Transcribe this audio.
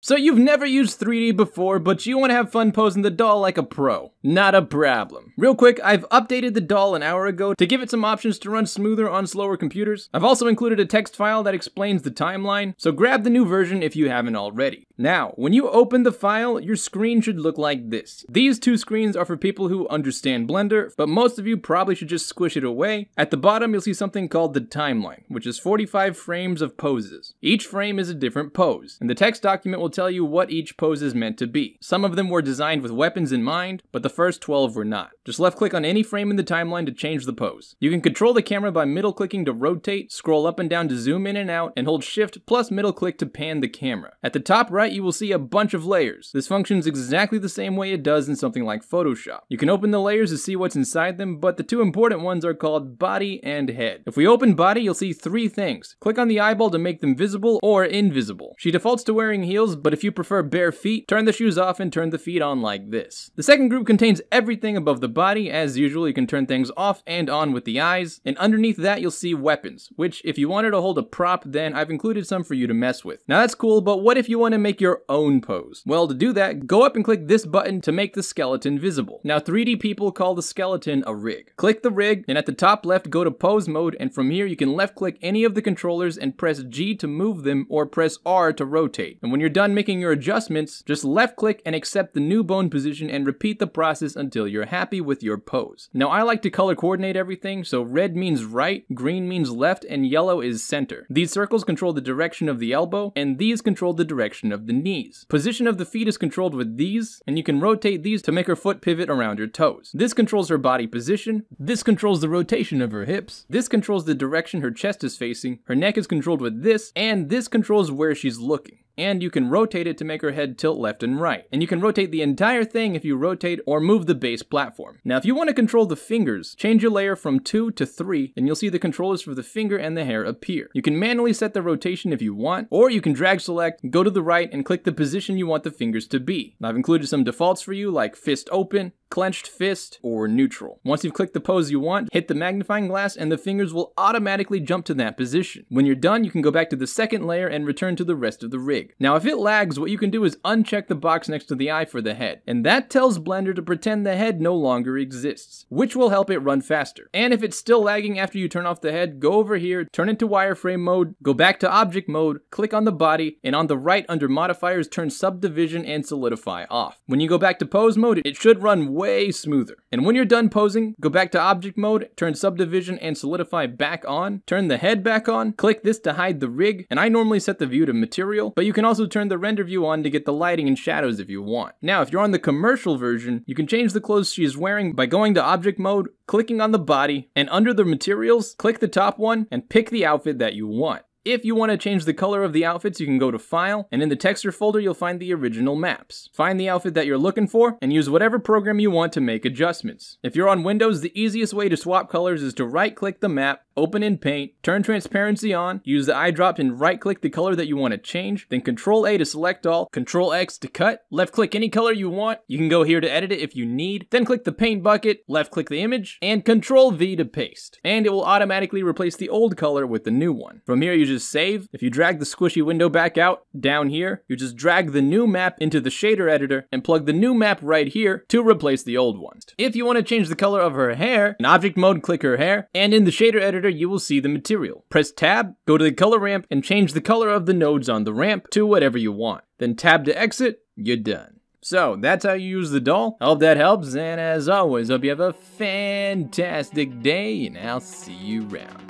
So you've never used 3D before, but you want to have fun posing the doll like a pro. Not a problem. Real quick, I've updated the doll an hour ago to give it some options to run smoother on slower computers. I've also included a text file that explains the timeline, so grab the new version if you haven't already. Now, when you open the file, your screen should look like this. These two screens are for people who understand Blender, but most of you probably should just squish it away. At the bottom, you'll see something called the timeline, which is 45 frames of poses. Each frame is a different pose, and the text document will tell you what each pose is meant to be. Some of them were designed with weapons in mind, but the first 12 were not. Just left click on any frame in the timeline to change the pose. You can control the camera by middle clicking to rotate, scroll up and down to zoom in and out, and hold shift plus middle click to pan the camera. At the top right you will see a bunch of layers. This functions exactly the same way it does in something like Photoshop. You can open the layers to see what's inside them, but the two important ones are called body and head. If we open body, you'll see three things. Click on the eyeball to make them visible or invisible. She defaults to wearing heels, but if you prefer bare feet, turn the shoes off and turn the feet on like this. The second group contains everything above the body. As usual, you can turn things off and on with the eyes, and underneath that you'll see weapons, which if you wanted to hold a prop, then I've included some for you to mess with. Now that's cool, but what if you want to make your own pose? Well, to do that, go up and click this button to make the skeleton visible. Now 3D people call the skeleton a rig. Click the rig, and at the top left go to pose mode, and from here you can left click any of the controllers and press G to move them or press R to rotate. And when you're done making your adjustments, just left click and accept the new bone position and repeat the process until you're happy with your pose. Now I like to color coordinate everything, so red means right, green means left, and yellow is center. These circles control the direction of the elbow, and these control the direction of the knees. Position of the feet is controlled with these, and you can rotate these to make her foot pivot around her toes. This controls her body position, this controls the rotation of her hips, this controls the direction her chest is facing, her neck is controlled with this, and this controls where she's looking. And you can rotate it to make her head tilt left and right. And you can rotate the entire thing if you rotate or move the base platform. Now if you want to control the fingers, change your layer from 2 to 3 and you'll see the controllers for the finger and the hair appear. You can manually set the rotation if you want, or you can drag select, go to the right, and click the position you want the fingers to be. Now I've included some defaults for you like fist open, clenched fist, or neutral. Once you've clicked the pose you want, hit the magnifying glass and the fingers will automatically jump to that position. When you're done, you can go back to the second layer and return to the rest of the rig. Now if it lags, what you can do is uncheck the box next to the eye for the head, and that tells Blender to pretend the head no longer exists, which will help it run faster. And if it's still lagging after you turn off the head, go over here, turn it to wireframe mode, go back to object mode, click on the body, and on the right under modifiers, turn subdivision and solidify off. When you go back to pose mode, it should run way smoother. And when you're done posing, go back to object mode, turn subdivision and solidify back on, turn the head back on, click this to hide the rig, and I normally set the view to material, but you can also turn the render view on to get the lighting and shadows if you want. Now if you're on the commercial version, you can change the clothes she is wearing by going to object mode, clicking on the body, and under the materials, click the top one and pick the outfit that you want. If you want to change the color of the outfits, you can go to File, and in the texture folder you'll find the original maps. Find the outfit that you're looking for, and use whatever program you want to make adjustments. If you're on Windows, the easiest way to swap colors is to right-click the map, open in Paint, turn transparency on, use the eyedrop and right-click the color that you want to change, then Ctrl-A to select all, Ctrl-X to cut, left-click any color you want, you can go here to edit it if you need, then click the paint bucket, left-click the image, and Ctrl-V to paste, and it will automatically replace the old color with the new one. From here you just save. If you drag the squishy window back out, down here, you just drag the new map into the shader editor and plug the new map right here to replace the old one. If you want to change the color of her hair, in object mode click her hair, and in the shader editor you will see the material. Press tab, go to the color ramp, and change the color of the nodes on the ramp to whatever you want. Then tab to exit, you're done. So that's how you use the doll. I hope that helps, and as always, hope you have a fantastic day, and I'll see you around.